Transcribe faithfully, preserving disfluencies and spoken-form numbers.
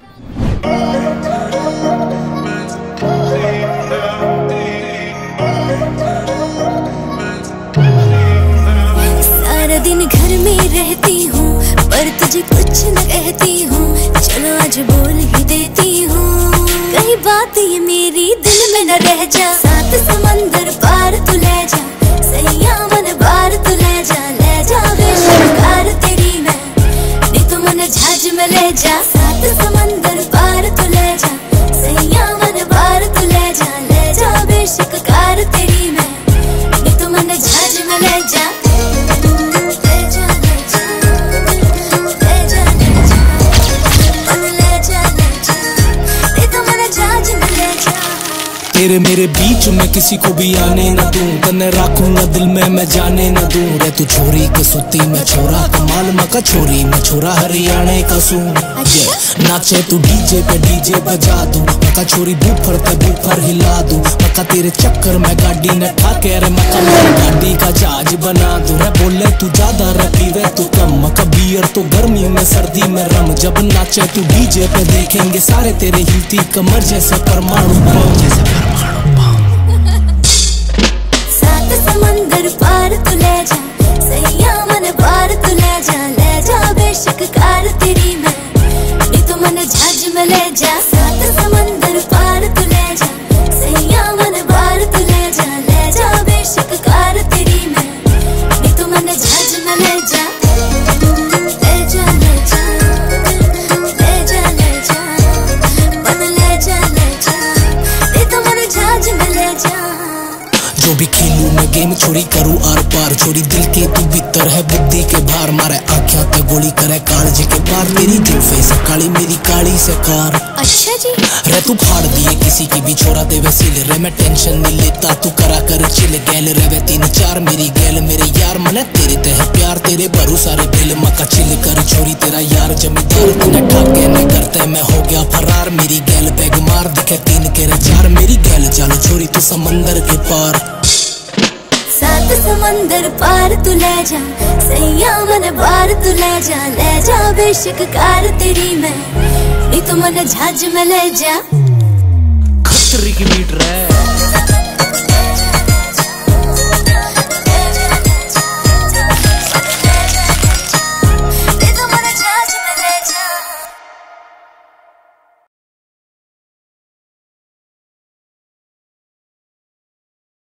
सारा दिन घर में रहती हूँ पर तुझे कुछ न कहती हूँ, चलो आज बोल ही देती हूँ। कहीं बात ये मेरी दिल में न रह जा, सात समंदर पार तू ले जा, सैया मन बार तू ले जा, ले जा बेशुमार तेरी मैं नी तू मन झाज में ले जा, सात समंदर पार तू ले जा, सैया मन बार तू ले जा, ले जा बेशुमार तेरी मैं नी तू मन झाज में ले जा। तेरे मेरे बीच में किसी को भी आने न दूं, तने राखूं न दिल में मैं जाने न दूं। रे तू छोरी कसुती मैं छोरा कमाल मका छोरी मैं छोरा हरियाणा का सूं। ये नाचे तू डीजे पे डीजे बजा दूं, मका छोरी बूफर पे बूफर हिला दूं, मका तेरे चक्कर में गाड़ी न ठाके रे मका गाड़ी का जहाज बना दूं। रे बोले तू ज्यादा रे पीवे तू कम, मका बियर तो गर्मी में सर्दी में रम। जब नाचे तू डीजे पे देखेंगे सारे तेरे हिलती कमर जैसा परमाणु बम। सात समंदर पार तू ले जा, सैया मन पार तू ले जा, ले जा बेशुमार तेरी मैं नी तू मन झाज में ले जा, सात समंदर पार तू ले जा, सैया मन पार तू ले जा, ले जा बेशुमार तेरी मैं नी तू मन झाज में ले जा। जो भी खेलू मैं गेम छोड़ी करूँ आर पार, छोड़ी दिल के तू भीतर है बुद्धि के भार, मारे आँखिया पे गोली करे कालजे के पार, तेरी जुल्फे से काली मेरी काली से कार। अच्छा जी रे तू फाड़ दिए किसी की भी छोरा देवे सिल, रे मैं टेंशन नहीं लेता तू करा कर चिल। गैल रहे तीन चार मेरी गैल मेरे यार, मने तेरे ते है प्यार तेरे भरू सारे बिल, मका चिल कर छोरी तेरा यार जमींदार। तूने ठाके न करते मैं हो गया फरार, मेरी गैल बैग मार दिखे तीन के चार, मेरी गैल चालो छोरी तू समंदर के पार। सात समंदर पार तू ले जा, सैया मन पार तू ले जा, ले जा बेशुमार तेरी मैं नी तू मन झाज में ले जा। खतरी की बीट रे।